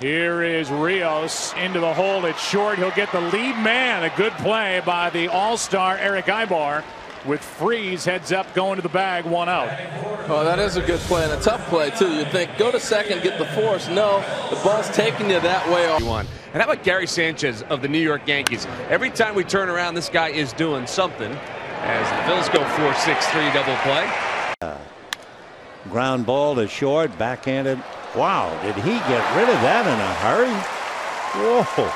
Here is Rios into the hole. It's short. He'll get the lead man. A good play by the all-star Eric Ibar with Freeze heads up going to the bag, one out. Oh, that is a good play and a tough play, too. You'd think, go to second, get the force. No, the ball's taking you that way. And how about Gary Sanchez of the New York Yankees? Every time we turn around, this guy is doing something. As the Phillies go 4-6-3 double play. Ground ball to short, backhanded. Wow, did he get rid of that in a hurry? Whoa.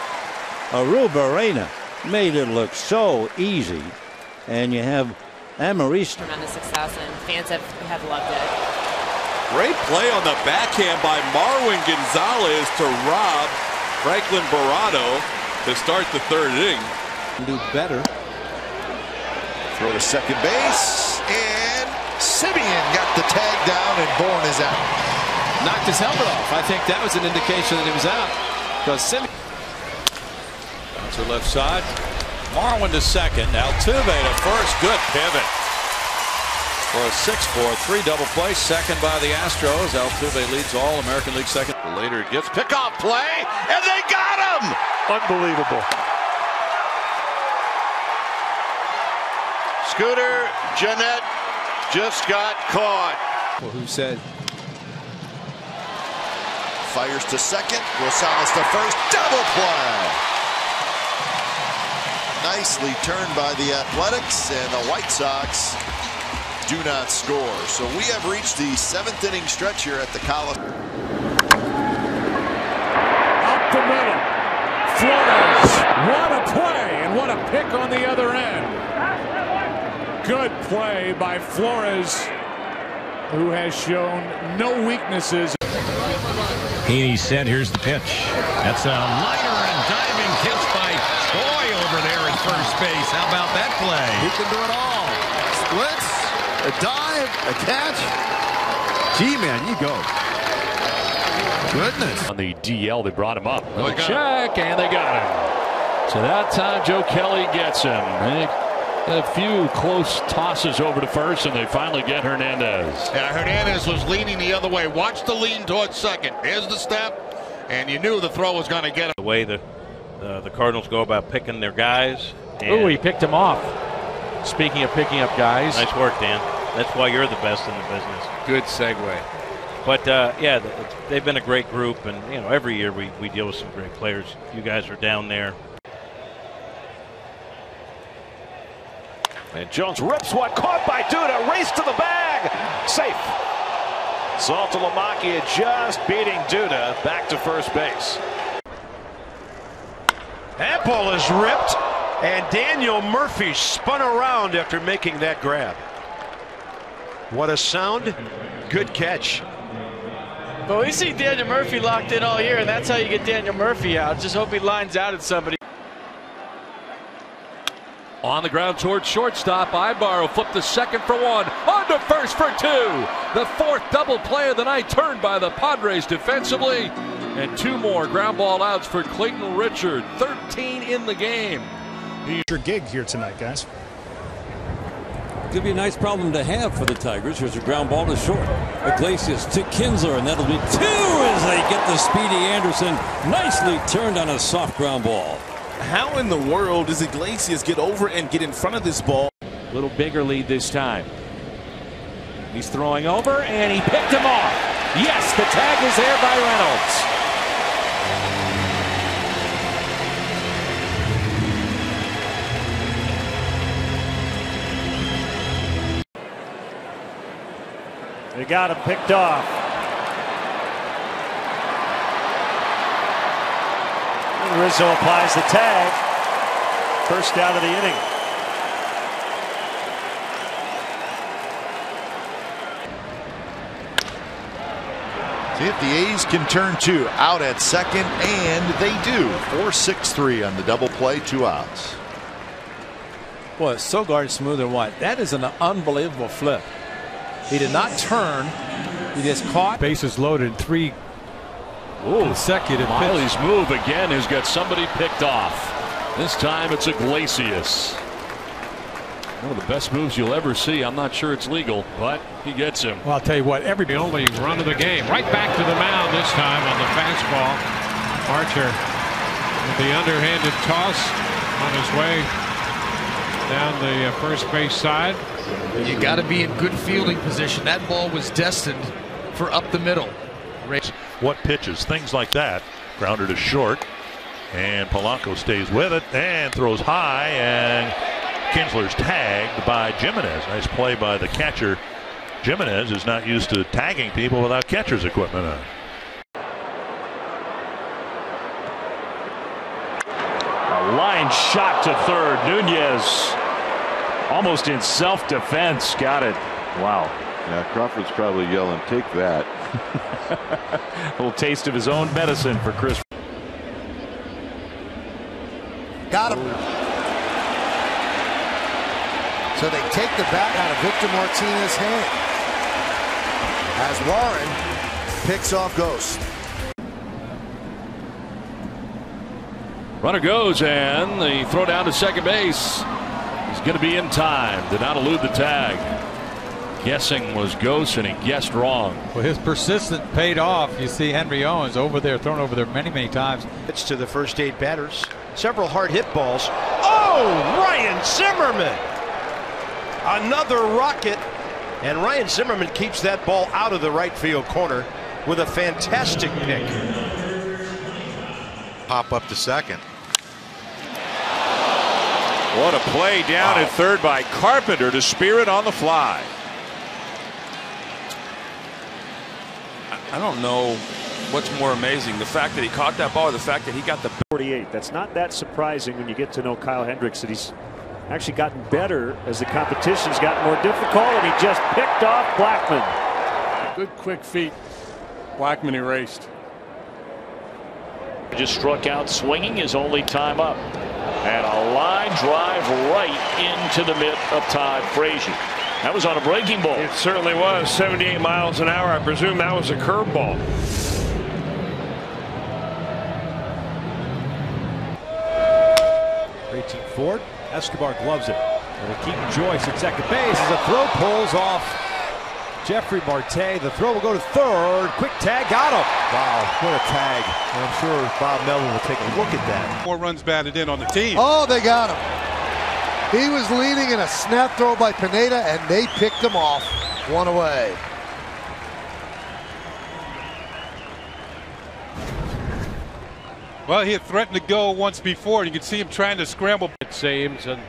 Arubarena made it look so easy. And you have Amarista. Tremendous success, and fans have loved it. Great play on the backhand by Marwin Gonzalez to rob Franklin Barado to start the third inning. Do better. Throw to second base, and Simeon got the tag down, and Bourne is out. Knocked his helmet off. I think that was an indication that he was out. Because Simeon. Bouncer left side. Marwin to second. Altuve to first. Good pivot. For a 6-4-3 double play. Second by the Astros. Altuve leads all American League second. Later it gets pickoff play, and they got him! Unbelievable. Scooter Jeanette just got caught. Well, who said? Fires to second. Rosales to first. Double play. Nicely turned by the Athletics, and the White Sox do not score. So we have reached the seventh inning stretch here at the Coliseum. Up the middle. Flores. What a play, and what a pick on the other end. Good play by Flores, who has shown no weaknesses. Heaney said, here's the pitch. That's a liner and diving kiss by Troy over there at first base. How about that play? He can do it all. Splits, a dive, a catch. Gee, man, you go. Goodness. On the DL, they brought him up. Oh, check, and they got him. So that time, Joe Kelly gets him. A few close tosses over to first, and they finally get Hernandez. Yeah, Hernandez was leaning the other way. Watch the lean towards second. There's the step, and you knew the throw was going to get him. The way the Cardinals go about picking their guys. Oh, he picked him off. Speaking of picking up guys. Nice work, Dan. That's why you're the best in the business. Good segue. But, yeah, they've been a great group, and, you know, every year we deal with some great players. You guys are down there. And Jones rips one, caught by Duda, race to the bag, safe. Saltalamacchia just beating Duda back to first base. That ball is ripped, and Daniel Murphy spun around after making that grab. What a sound, good catch. But we see Daniel Murphy locked in all year, and that's how you get Daniel Murphy out. Just hope he lines out at somebody. On the ground towards shortstop, Ibarro flipped the second for one, on to first for two. The fourth double play of the night turned by the Padres defensively. And two more ground ball outs for Clayton Richard, 13 in the game. Here's your gig here tonight, guys. Could be a nice problem to have for the Tigers. Here's a ground ball to short. Iglesias to Kinsler, and that'll be two as they get the speedy Anderson. Nicely turned on a soft ground ball. How in the world does Iglesias get over and get in front of this ball? A little bigger lead this time. He's throwing over, and he picked him off. Yes, the tag is there by Reynolds. They got him picked off. Rizzo applies the tag. First out of the inning. See if the A's can turn two. Out at second, and they do. 4-6-3 on the double play, two outs. Boy, it's so guard smooth and wide. That is an unbelievable flip. He did not turn. He just caught. Bases loaded, three. Consecutive pitch. Miley's move again has got somebody picked off. This time it's Iglesias. One of the best moves you'll ever see. I'm not sure it's legal, but he gets him. Well, I'll tell you what, every only run of the game. Right back to the mound this time on the fastball. Archer with the underhanded toss on his way down the first base side. You got to be in good fielding position. That ball was destined for up the middle. What pitches, things like that. Grounder to short, and Polanco stays with it and throws high, and Kinsler's tagged by Jimenez. Nice play by the catcher. Jimenez is not used to tagging people without catcher's equipment on. A line shot to third. Nunez almost in self-defense got it. Wow. Yeah, Crawford's probably yelling, "Take that." A little taste of his own medicine for Chris. Got him. So they take the bat out of Victor Martinez's hand as Warren picks off Ghost. Runner goes, and the throw down to second base is going to be in time. Did not elude the tag. Guessing was Ghost, and he guessed wrong. Well, his persistence paid off. You see Henry Owens over there, thrown over there many times. It's to the first eight batters. Several hard hit balls. Oh, Ryan Zimmerman! Another rocket, and Ryan Zimmerman keeps that ball out of the right field corner with a fantastic pick. Pop up to second. What a play down at third by Carpenter to spear it on the fly. I don't know what's more amazing, the fact that he caught that ball or the fact that he got the 48. That's not that surprising when you get to know Kyle Hendricks, that he's actually gotten better as the competition's gotten more difficult, and he just picked off Blackman. Good quick feet. Blackman erased. Just struck out swinging his only time up. And a line drive right into the mitt of Todd Frazier. That was on a breaking ball. It certainly was. 78 miles an hour. I presume that was a curveball. Reaching forward. Escobar gloves it. It'll keep Joyce at second base as a throw pulls off Jeffrey Marte. The throw will go to third. Quick tag. Got him. Wow. What a tag. And I'm sure Bob Melvin will take a look at that. 4 runs batted in on the team. Oh, they got him. He was leading in a snap throw by Pineda, and they picked him off. 1 away. Well, he had threatened to go once before, and you could see him trying to scramble. It seems, and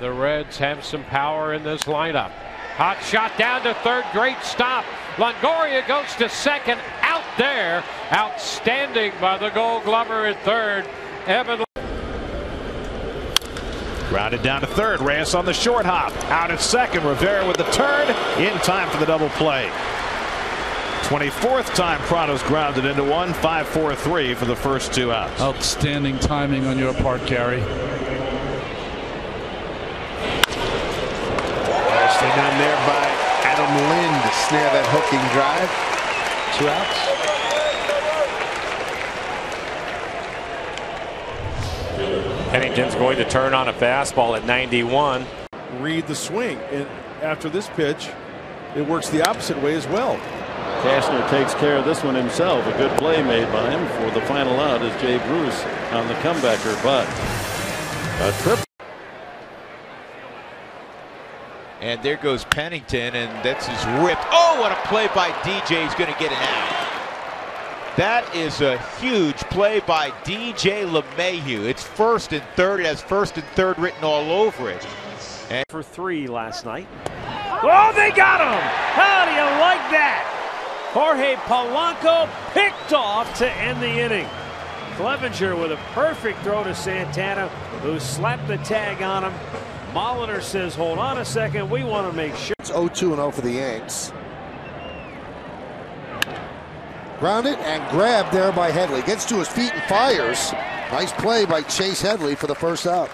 the Reds have some power in this lineup. Hot shot down to third. Great stop. Longoria goes to second. Out there. Outstanding by the Gold Glover at third. Evan. Grounded down to third. Reyes on the short hop. Out at second. Rivera with the turn. In time for the double play. 24th time Prado's grounded into one. 5-4-3 for the first 2 outs. Outstanding timing on your part, Gary. Nice thing down there by Adam Lynn to snare that hooking drive. 2 outs. Pennington's going to turn on a fastball at 91. Read the swing, and after this pitch, it works the opposite way as well. Kastner takes care of this one himself. A good play made by him for the final out as Jay Bruce on the comebacker, but a triple. And there goes Pennington, and that's his whip. Oh, what a play by DJ! He's going to get it out. That is a huge play by DJ LeMahieu. It's first and third. It has first and third written all over it. And for 3 last night. Oh, they got him! How do you like that? Jorge Polanco picked off to end the inning. Clevenger with a perfect throw to Santana, who slapped the tag on him. Molitor says, hold on a second. We want to make sure. It's 0-2-0 for the Yanks. Grounded and grabbed there by Headley. Gets to his feet and fires. Nice play by Chase Headley for the first out.